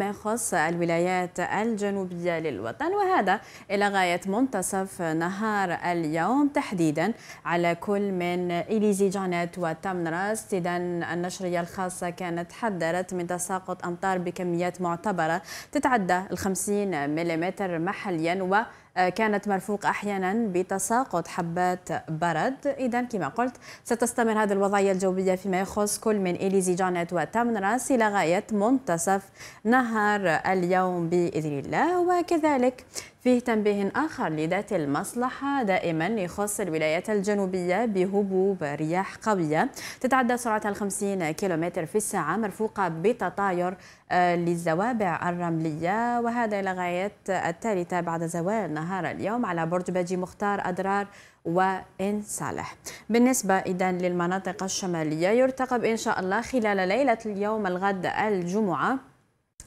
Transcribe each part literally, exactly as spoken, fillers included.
ما يخص الولايات الجنوبية للوطن، وهذا إلى غاية منتصف نهار اليوم تحديدا على كل من إليزي جانت وتمنراس. إذا النشرية الخاصة كانت حذرت من تساقط أمطار بكميات معتبرة تتعدى ال خمسين ملم محليا، و كانت مرفوق أحيانا بتساقط حبات برد. إذا كما قلت ستستمر هذه الوضعية الجوية فيما يخص كل من إليزي جانت وتمنراس إلى غاية منتصف نهار اليوم بإذن الله. وكذلك فيه تنبيه آخر لذات المصلحة دائما يخص الولايات الجنوبية بهبوب رياح قوية تتعدى سرعتها الخمسين كيلومتر في الساعة مرفوقة بتطاير للزوابع الرملية، وهذا إلى غاية الثالثة بعد زوال نهار اليوم على برج باجي مختار أدرار وإن صالح. بالنسبة إذن للمناطق الشمالية يرتقب إن شاء الله خلال ليلة اليوم الغد الجمعة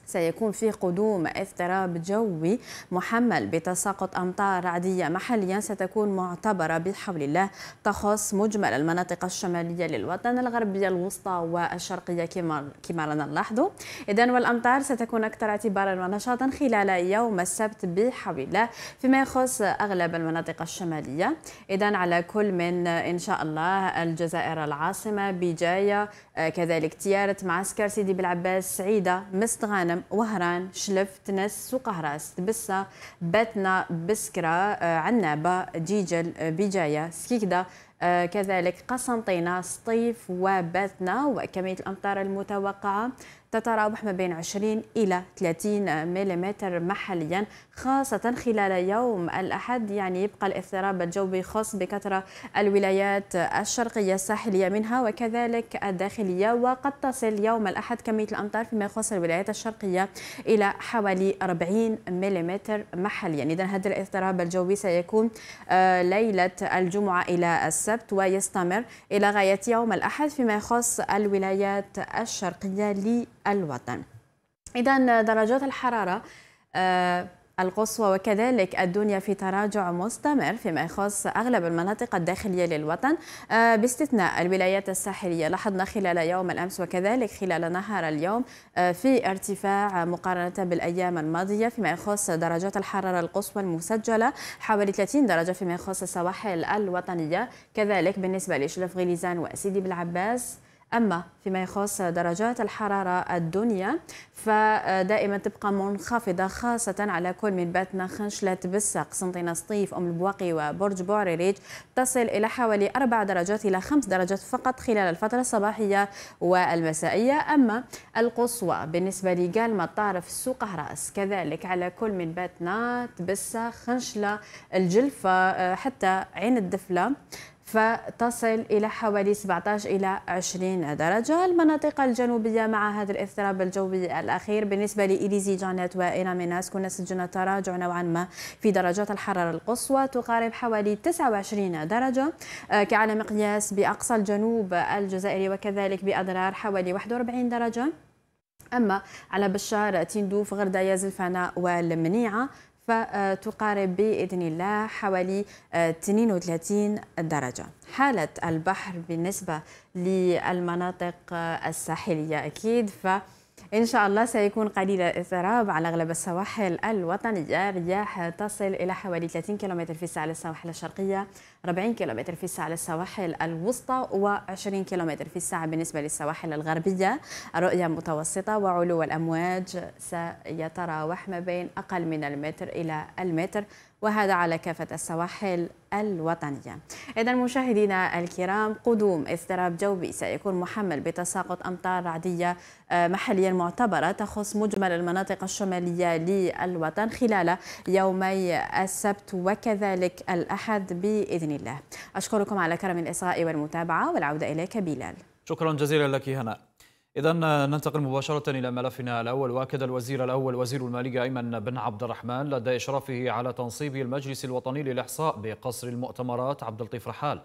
سيكون فيه قدوم اضطراب جوي محمل بتساقط أمطار رعدية محليا ستكون معتبرة بحول الله تخص مجمل المناطق الشمالية للوطن الغربية الوسطى والشرقية كما كما رانا نلاحظوا. إذن والأمطار ستكون أكثر اعتبارا ونشاطا خلال يوم السبت بحول الله فيما يخص أغلب المناطق الشمالية. إذن على كل من إن شاء الله الجزائر العاصمة بجاية، كذلك تيارة، معسكر، سيدي بلعباس، سعيده، مصطغانه، وهران، شلف، تنس، سوق أهراس، تبسة، باتنة، بسكرة، عنابة، جيجل، بجاية، سكيكدة، كذلك قسنطينة، سطيف وباتنة. وكمية الأمطار المتوقعة تتراوح ما بين عشرين إلى ثلاثين ملم محليا خاصة خلال يوم الأحد. يعني يبقى الاضطراب الجوي خاص بكثرة الولايات الشرقية الساحلية منها وكذلك الداخلية، وقد تصل يوم الأحد كمية الأمطار فيما يخص الولايات الشرقية إلى حوالي أربعين ملم محليا. إذا هذا الاضطراب الجوي سيكون ليلة الجمعة إلى السبت ويستمر إلى غاية يوم الأحد فيما يخص الولايات الشرقية لي الوطن. إذا درجات الحرارة آه القصوى وكذلك الدنيا في تراجع مستمر فيما يخص أغلب المناطق الداخلية للوطن باستثناء الولايات الساحلية. لاحظنا خلال يوم الأمس وكذلك خلال نهار اليوم في ارتفاع مقارنة بالأيام الماضية فيما يخص درجات الحرارة القصوى المسجلة حوالي ثلاثين درجة فيما يخص السواحل الوطنية، كذلك بالنسبة لشلف غليزان وسيدي بالعباس. أما فيما يخص درجات الحرارة الدنيا فدائما تبقى منخفضة خاصة على كل من باتنة، خنشلة، تبسة، قسنطينة، سطيف، أم البواقي وبرج بوريريج تصل إلى حوالي أربع درجات إلى خمس درجات فقط خلال الفترة الصباحية والمسائية. أما القصوى بالنسبة لقالمة، طارف، سوق أهراس، كذلك على كل من باتنة، تبسة، خنشلة، الجلفة حتى عين الدفلة فتصل إلى حوالي سبعة عشر إلى عشرين درجة. المناطق الجنوبية مع هذا الاضطراب الجوي الأخير بالنسبة لإليزي جانت وأميناس كنا سجلنا تراجع نوعا ما في درجات الحرارة القصوى تقارب حوالي تسعة وعشرين درجة كعلى مقياس بأقصى الجنوب الجزائري وكذلك بأدرار حوالي واحد وأربعين درجة. أما على بشار، تندوف، غردياز، الفناء والمنيعة فتقارب بإذن الله حوالي اثنين وثلاثين درجة. حالة البحر بالنسبة للمناطق الساحلية أكيد ف إن شاء الله سيكون قليل الاضطراب على أغلب السواحل الوطنية، رياح تصل إلى حوالي ثلاثين كيلومتر في الساعة للسواحل الشرقية، أربعين كيلومتر في الساعة للسواحل الوسطى، وعشرين كيلومتر في الساعة بالنسبة للسواحل الغربية. الرؤية متوسطة وعلو الأمواج سيتراوح ما بين أقل من المتر إلى المتر وهذا على كافة السواحل الوطنية. إذا مشاهدينا الكرام قدوم اضطراب جوي سيكون محمل بتساقط أمطار رعدية محليا معتبرة تخص مجمل المناطق الشمالية للوطن خلال يومي السبت وكذلك الأحد بإذن الله. أشكركم على كرم الإصغاء والمتابعة والعودة إليك بلال. شكرا جزيلا لك هنا. إذا ننتقل مباشرة إلى ملفنا الأول. وأكد الوزير الأول وزير المالية أيمن بن عبد الرحمن لدى إشرافه على تنصيب المجلس الوطني للإحصاء بقصر المؤتمرات عبداللطيف رحال